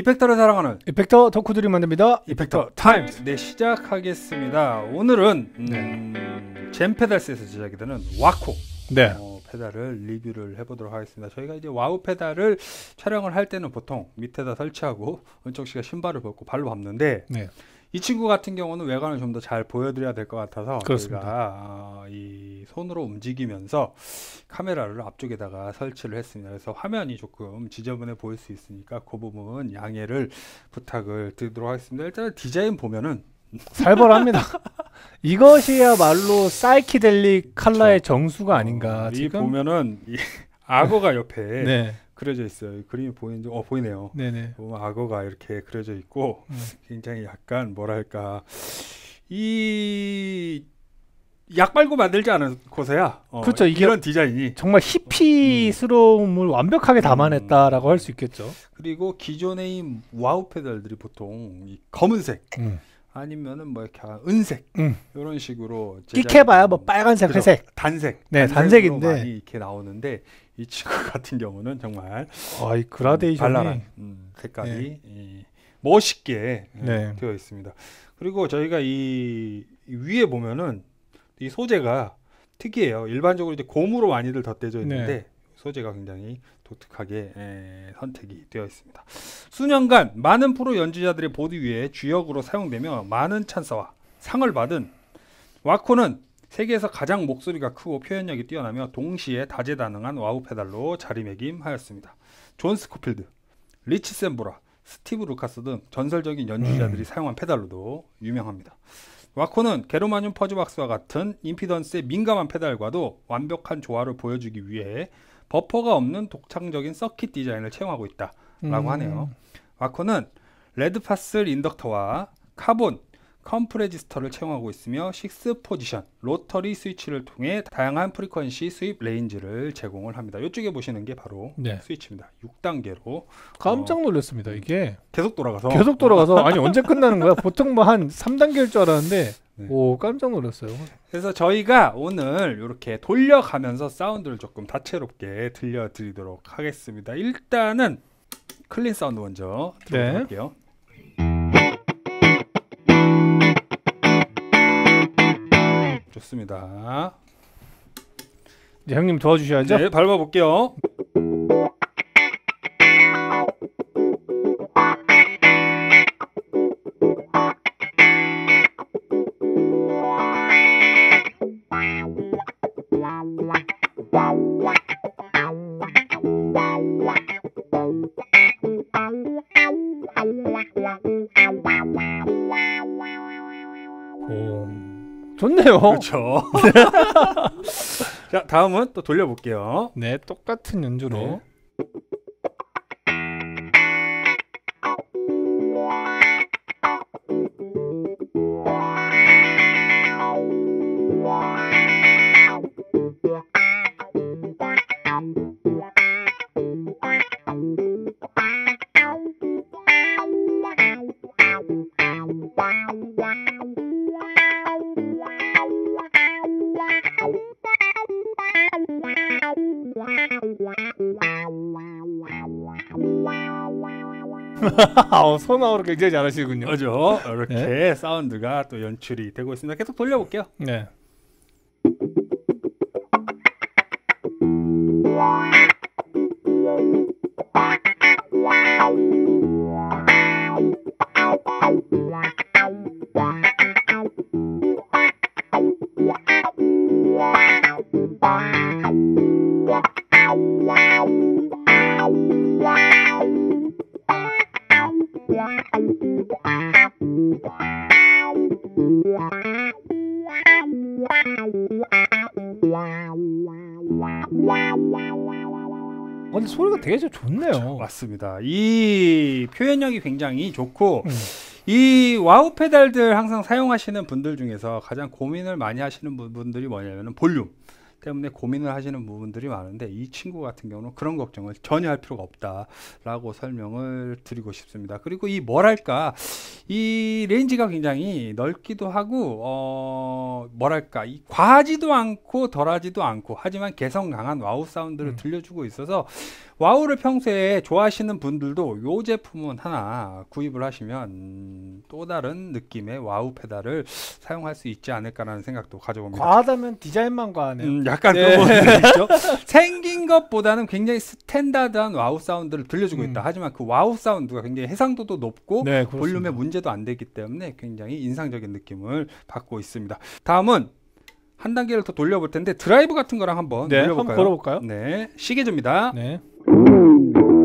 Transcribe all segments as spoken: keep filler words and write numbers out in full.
이펙터를 사랑하는 이펙터 덕후들이 만듭니다. 이펙터 타임즈. 네, 시작하겠습니다. 오늘은 음, 네. 잼 페달스에서 제작이 되는 와코 네. 어, 페달을 리뷰를 해보도록 하겠습니다. 저희가 이제 와우 페달을 촬영을 할 때는 보통 밑에다 설치하고 은총 씨가 신발을 벗고 발로 밟는데 네. 이 친구 같은 경우는 외관을 좀 더 잘 보여드려야 될 것 같아서 그렇습니다. 저희가 어, 이 손으로 움직이면서 카메라를 앞쪽에다가 설치를 했습니다. 그래서 화면이 조금 지저분해 보일 수 있으니까 그 부분 양해를 부탁을 드리도록 하겠습니다. 일단 디자인 보면은 살벌합니다. 이것이야말로 사이키델릭 칼라의 그렇죠. 정수가 아닌가. 어, 지금 이 보면은 이 악어가 옆에 네. 그려져 있어요. 그림이 보이는지, 어 보이네요. 네네. 보면 악어가 이렇게 그려져 있고 음. 굉장히 약간 뭐랄까 이 약 발고 만들지 않고서야 어, 그렇죠. 이게 이런 디자인이 정말 히피스러움을 음. 완벽하게 담아냈다라고 음. 할 수 있겠죠. 그리고 기존의 와우 페달들이 보통 이 검은색. 음. 아니면은 뭐 이렇게 은색 음. 이런 식으로 끼켜봐야 뭐 빨간색, 회색, 단색, 네 단색인데 많이 이렇게 나오는데 이 친구 같은 경우는 정말 아, 이 그라데이션이 발랄한 음, 색깔이 네. 멋있게 네. 되어 있습니다. 그리고 저희가 이, 이 위에 보면은 이 소재가 특이해요. 일반적으로 이제 고무로 많이들 덧대져 있는데 네. 소재가 굉장히 독특하게 에, 선택이 되어 있습니다. 수년간 많은 프로 연주자들의 보드 위에 주역으로 사용되며 많은 찬사와 상을 받은 와코는 세계에서 가장 목소리가 크고 표현력이 뛰어나며 동시에 다재다능한 와우 페달로 자리매김하였습니다. 존 스코필드, 리치 샘보라, 스티브 루카스 등 전설적인 연주자들이 음. 사용한 페달로도 유명합니다. 와코는 게르마늄 퍼즈박스와 같은 임피던스의 민감한 페달과도 완벽한 조화를 보여주기 위해 버퍼가 없는 독창적인 서킷 디자인을 채용하고 있다라고 음. 하네요. 와코는 레드파슬 인덕터와 카본 컴프레지스터를 채용하고 있으며 식스 포지션 로터리 스위치를 통해 다양한 프리퀀시 수입 레인지를 제공을 합니다. 이쪽에 보시는 게 바로 네. 스위치입니다. 육 단계로 깜짝 놀랐습니다. 어, 이게 계속 돌아가서 계속 돌아가서 아니 언제 끝나는 거야? 보통 뭐 한 삼 단계일 줄 알았는데 네. 오 깜짝 놀랐어요. 그래서 저희가 오늘 이렇게 돌려가면서 사운드를 조금 다채롭게 들려드리도록 하겠습니다. 일단은 클린 사운드 먼저 들어볼게요. 네. 좋습니다. 네, 형님 도와주셔야죠. 네, 밟아볼게요. 좋네요. 그렇죠. 자, 다음은 또 돌려볼게요. 네, 똑같은 연주로. 네. 어, 소나우를 굉장히 잘하시군요. 그죠? 이렇게 네. 사운드가 또 연출이 되고 있습니다. 계속 돌려볼게요. 네. 근데 소리가 되게 좋네요. 맞습니다. 이 표현력이 굉장히 좋고 음. 이 와우 페달들 항상 사용하시는 분들 중에서 가장 고민을 많이 하시는 부분들이 뭐냐면 볼륨 때문에 고민을 하시는 부분들이 많은데 이 친구 같은 경우는 그런 걱정을 전혀 할 필요가 없다라고 설명을 드리고 싶습니다. 그리고 이 뭐랄까 이 레인지가 굉장히 넓기도 하고 어 뭐랄까 이 과하지도 않고 덜하지도 않고 하지만 개성 강한 와우 사운드를 음. 들려주고 있어서 와우를 평소에 좋아하시는 분들도 요 제품은 하나 구입을 하시면 또 다른 느낌의 와우 페달을 사용할 수 있지 않을까라는 생각도 가져봅니다. 과하다면 디자인만 과하네요. 음, 약간 네. 그런 것도 있죠. 생긴 것보다는 굉장히 스탠다드한 와우 사운드를 들려주고 음. 있다. 하지만 그 와우 사운드가 굉장히 해상도도 높고 네, 볼륨의 문제도 안 되기 때문에 굉장히 인상적인 느낌을 받고 있습니다. 다음은 한 단계를 더 돌려볼 텐데 드라이브 같은 거랑 한번 네, 돌려볼까요? 한번 걸어볼까요? 네, 시계조입니다. 네.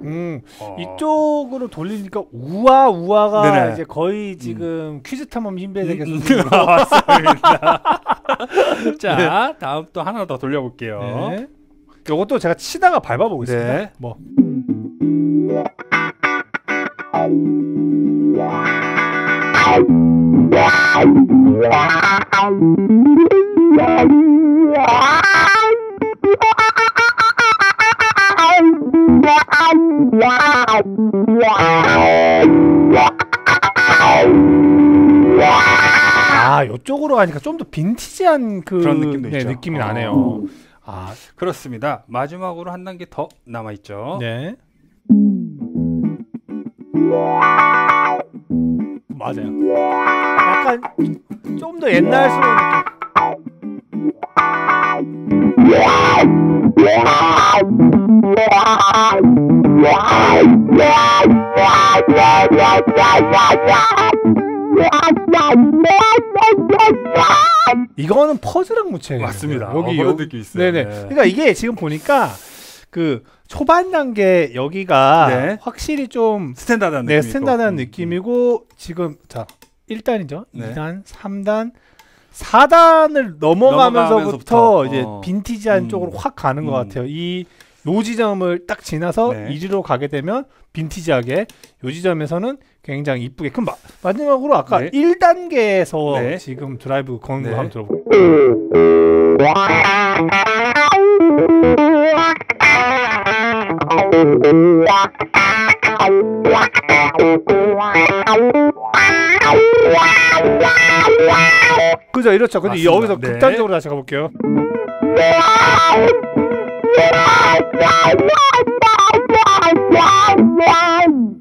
음, 어. 이쪽으로 돌리니까 우아 우아가 네네. 이제 거의 지금 음. 퀴즈 탐험 힘배되겠습니다. 음, 왔습니다. 자, 네. 다음 또 하나 더 돌려볼게요. 네. 요것도 제가 치다가 밟아보고 네. 있습니다. 뭐. 아, 요쪽으로 하니까 좀 더 빈티지한 그 그런 느낌도 네, 있죠. 느낌이 나네요. 오. 아, 그렇습니다. 마지막으로 한 단계 더 남아 있죠. 네. 맞아요. 약간 좀 더 옛날 스러운 이거는 퍼즐랑 묻혀야 돼요. 맞습니다. 여기 어, 요 느낌 있어요. 네네. 네. 그러니까 이게 지금 보니까 그 초반 단계 여기가 네. 확실히 좀 스탠다드한 네, 느낌이고, 스탠다드한 음, 느낌이고 음. 지금 자 일 단이죠. 네. 이 단, 삼 단, 사 단을 넘어가면서부터, 넘어가면서부터 이제 어. 빈티지한 음. 쪽으로 확 가는 음. 것 같아요. 이 요 지점을 딱 지나서 네. 이지로 가게 되면 빈티지하게 요 지점에서는 굉장히 이쁘게. 그럼 마, 마지막으로 아까 네. 일 단계에서 네. 지금 드라이브 거는 네. 거 한번 들어볼게요. 그죠, 이렇죠. 근데 맞습니다. 여기서 네. 극단적으로 다시 가볼게요.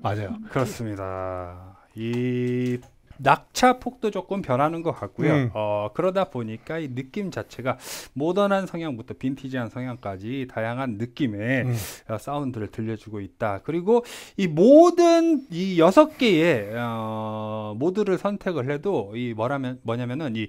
맞아요. 그렇습니다. 이 낙차 폭도 조금 변하는 것 같고요. 음. 어, 그러다 보니까 이 느낌 자체가 모던한 성향부터 빈티지한 성향까지 다양한 느낌의 음. 어, 사운드를 들려주고 있다. 그리고 이 모든 이 여섯 개의 어, 모드를 선택을 해도 이 뭐라면 뭐냐면은 이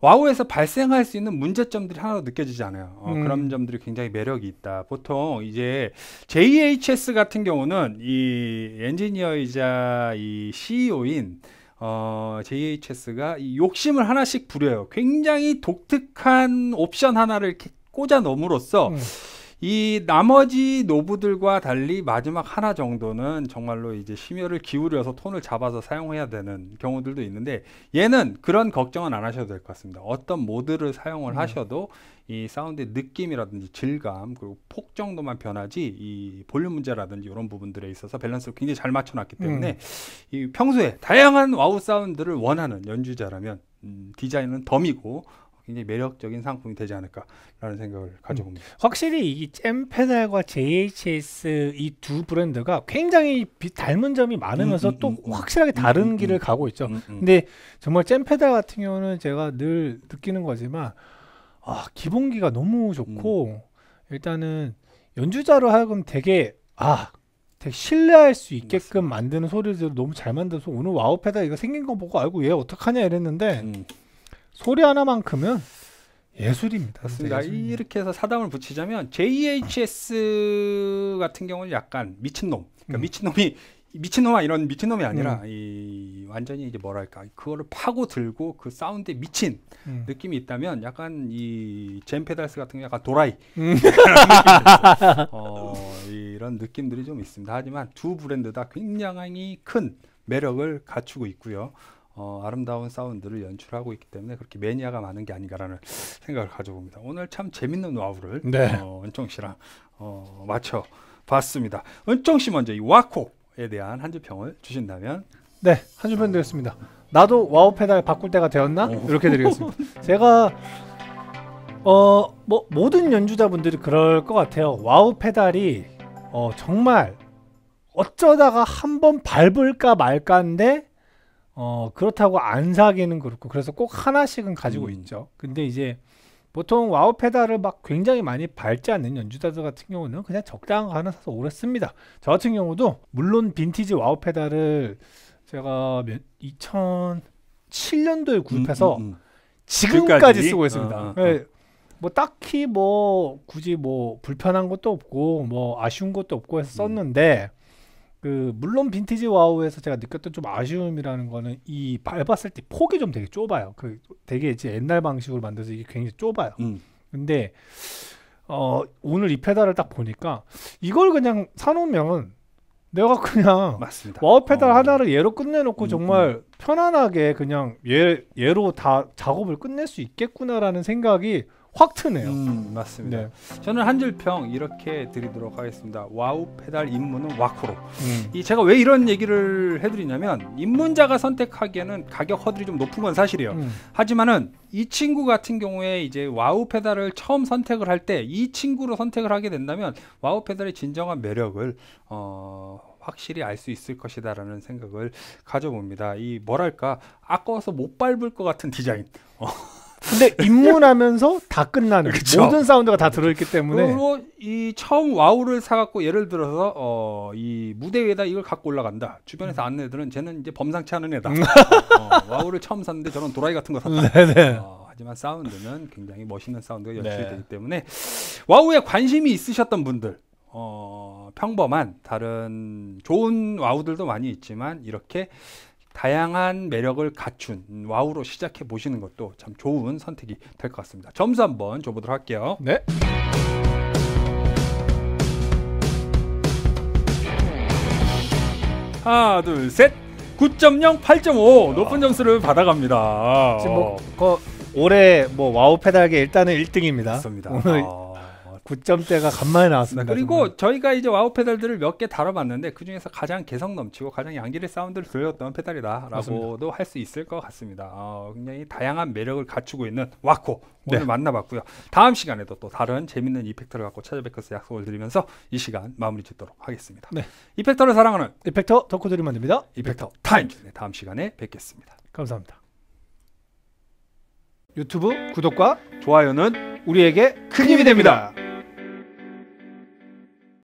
와우에서 발생할 수 있는 문제점들이 하나로 느껴지지 않아요. 어, 음. 그런 점들이 굉장히 매력이 있다. 보통 이제 제이에이치에스 같은 경우는 이 엔지니어이자 이 씨이오인 어, 제이에이치에스가 이 욕심을 하나씩 부려요. 굉장히 독특한 옵션 하나를 이렇게 꽂아 넣음으로써 음. 이 나머지 노브들과 달리 마지막 하나 정도는 정말로 이제 심혈을 기울여서 톤을 잡아서 사용해야 되는 경우들도 있는데, 얘는 그런 걱정은 안 하셔도 될 것 같습니다. 어떤 모드를 사용을 음. 하셔도 이 사운드의 느낌이라든지 질감 그리고 폭 정도만 변하지 이 볼륨 문제라든지 이런 부분들에 있어서 밸런스를 굉장히 잘 맞춰놨기 때문에 음. 이 평소에 다양한 와우 사운드를 원하는 연주자라면 음, 디자인은 덤이고 굉장히 매력적인 상품이 되지 않을까라는 생각을 가져봅니다. 음. 확실히 이 잼 페달과 제이에이치에스 이 두 브랜드가 굉장히 비, 닮은 점이 많으면서 음, 음, 또 음, 확실하게 음, 다른 음, 길을 음, 가고 있죠. 음, 음. 근데 정말 잼 페달 같은 경우는 제가 늘 느끼는 거지만 아, 기본기가 너무 좋고 음. 일단은 연주자로 하여금 되게 아 되게 신뢰할 수 있게끔 맞습니다. 만드는 소리들을 너무 잘 만들어서 오늘 와우 페달 이거 생긴 거 보고 아이고 얘 어떡하냐 이랬는데 음. 소리 하나만큼은 예술입니다. 맞습니다. 예술입니다. 이렇게 해서 사담을 붙이자면 제이에이치에스 같은 경우는 약간 미친놈. 그러니까 음. 미친놈이 미친놈아 이런 미친놈이 아니라 음. 이 완전히 이제 뭐랄까 그거를 파고 들고 그 사운드에 미친 음. 느낌이 있다면 약간 이 잼 페달스 같은 게 약간 도라이 음. 어, 이런 느낌들이 좀 있습니다. 하지만 두 브랜드 다 굉장히 큰 매력을 갖추고 있고요. 어, 아름다운 사운드를 연출하고 있기 때문에 그렇게 매니아가 많은 게 아닌가라는 생각을 가져봅니다. 오늘 참 재밌는 와우를 네. 어, 은총 씨랑 어, 맞춰 봤습니다. 은총 씨 먼저 이 와코에 대한 한 줄 평을 주신다면? 네, 한 줄 평 드렸습니다. 나도 와우 페달 바꿀 때가 되었나? 오. 이렇게 드리겠습니다. 제가 어, 뭐 모든 연주자분들이 그럴 것 같아요. 와우 페달이 어, 정말 어쩌다가 한번 밟을까 말까인데 어, 그렇다고 안 사기는 그렇고 그래서 꼭 하나씩은 가지고 음. 있죠. 근데 이제 보통 와우 페달을 막 굉장히 많이 밟지 않는 연주자들 같은 경우는 그냥 적당한 거 하나 사서 오래 씁니다. 저 같은 경우도 물론 빈티지 와우 페달을 제가 이천칠 년도에 구입해서 음, 음, 음. 지금까지 그까지? 쓰고 있습니다. 아, 아. 네, 뭐 딱히 뭐 굳이 뭐 불편한 것도 없고 뭐 아쉬운 것도 없고 해서 썼는데 음. 그 물론 빈티지 와우에서 제가 느꼈던 좀 아쉬움이라는 거는 이 밟았을 때 폭이 좀 되게 좁아요. 그 되게 이제 옛날 방식으로 만들어서 이게 굉장히 좁아요. 음. 근데 어 오늘 이 페달을 딱 보니까 이걸 그냥 사놓으면 내가 그냥 맞습니다. 와우 페달 어. 하나를 얘로 끝내놓고 음, 정말 음. 편안하게 그냥 얘, 얘로 다 작업을 끝낼 수 있겠구나라는 생각이 확 트네요. 음, 맞습니다. 네. 저는 한 줄 평 이렇게 드리도록 하겠습니다. 와우 페달 입문은 와코로. 음. 이 제가 왜 이런 얘기를 해드리냐면 입문자가 선택하기에는 가격 허들이 좀 높은 건 사실이에요. 음. 하지만은 이 친구 같은 경우에 이제 와우 페달을 처음 선택을 할 때 이 친구로 선택을 하게 된다면 와우 페달의 진정한 매력을 어. 확실히 알 수 있을 것이다라는 생각을 가져봅니다. 이 뭐랄까 아까워서 못 밟을 것 같은 디자인. 어. 근데 입문하면서 다 끝나는 그쵸? 모든 사운드가 다 들어있기 때문에. 그리고 이 처음 와우를 사갖고 예를 들어서 어, 이 무대 위에다 이걸 갖고 올라간다. 주변에서 음. 아는 애들은 쟤는 이제 범상치 않은 애다. 어, 와우를 처음 샀는데 저런 도라이 같은 거 샀다. 어, 하지만 사운드는 굉장히 멋있는 사운드가 연출되기 네. 때문에 와우에 관심이 있으셨던 분들. 어, 평범한 다른 좋은 와우들도 많이 있지만 이렇게 다양한 매력을 갖춘 와우로 시작해 보시는 것도 참 좋은 선택이 될 것 같습니다. 점수 한번 줘보도록 할게요. 네. 하나, 둘, 셋. 구 점 영, 팔 점 오. 야. 높은 점수를 받아갑니다. 지금 뭐, 거, 올해 뭐 와우 페달계 일단은 일 등입니다. 맞습니다. 오늘 아. 구 점대가 간만에 나왔습니다. 그리고 정말. 저희가 이제 와우 페달들을 몇 개 다뤄봤는데 그 중에서 가장 개성 넘치고 가장 양질의 사운드를 들려줬던 페달이다 라고도 할 수 있을 것 같습니다. 어, 굉장히 다양한 매력을 갖추고 있는 와코 오늘 네. 만나봤고요. 다음 시간에도 또 다른 재밌는 이펙터를 갖고 찾아뵙겠어 약속을 드리면서 이 시간 마무리 짓도록 하겠습니다. 네. 이펙터를 사랑하는 이펙터 덕후들이 만듭니다. 이펙터, 이펙터 타임즈 네, 다음 시간에 뵙겠습니다. 감사합니다. 유튜브 구독과 좋아요는 우리에게 큰 힘이 됩니다.